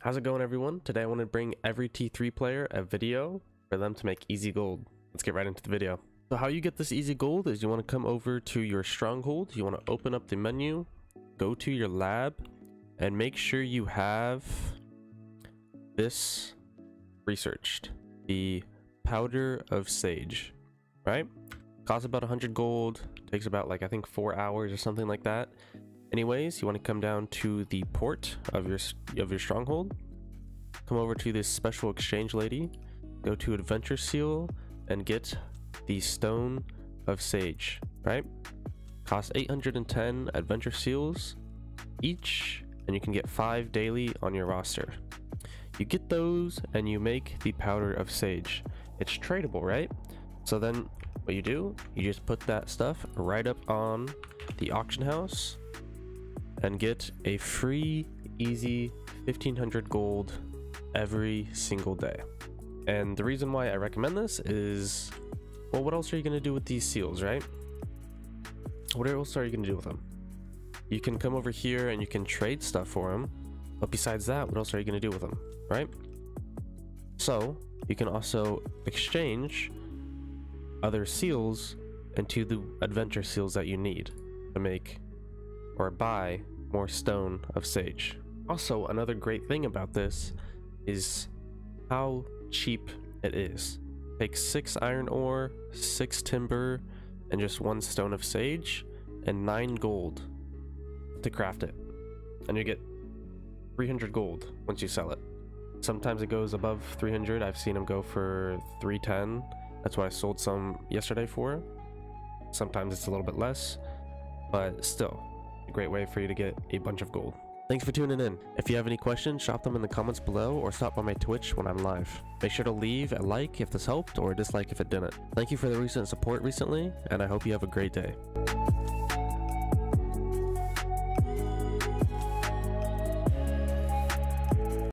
How's it going, everyone? Today I want to bring every T3 player a video for them to make easy gold. Let's get right into the video. So how you get this easy gold is you want to come over to your stronghold, you want to open up the menu, go to your lab, and make sure you have this researched, the Powder of Sage, right? Costs about 100 gold, takes about like I think 4 hours or something like that. Anyways, you want to come down to the port of your stronghold, come over to this special exchange lady, go to Adventure Seal, and get the Stone of Sage, right? Costs 810 Adventure Seals each, and you can get 5 daily on your roster. You get those and you make the Powder of Sage. It's tradable, right? So then what you do, you just put that stuff right up on the auction house and get a free easy 1500 gold every single day. And the reason why I recommend this is, well, what else are you going to do with these seals, right? What else are you going to do with them? You can come over here and you can trade stuff for them, but besides that, what else are you going to do with them, right? So you can also exchange other seals into the adventure seals that you need to make or buy more Stone of Sage. Also, another great thing about this is how cheap it is. Take 6 iron ore, 6 timber, and just 1 Stone of Sage, and 9 gold to craft it, and you get 300 gold once you sell it. Sometimes it goes above 300. I've seen them go for 310. That's what I sold some yesterday for. Sometimes it's a little bit less, but still a great way for you to get a bunch of gold. Thanks for tuning in. If you have any questions, drop them in the comments below or stop by my Twitch when I'm live. Make sure to leave a like if this helped or a dislike if it didn't. Thank you for the recent support recently, and I hope you have a great day.